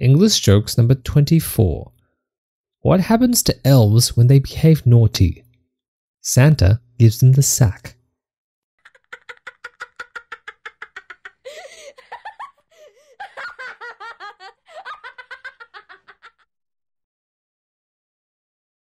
English jokes number 24. What happens to elves when they behave naughty? Santa gives them the sack.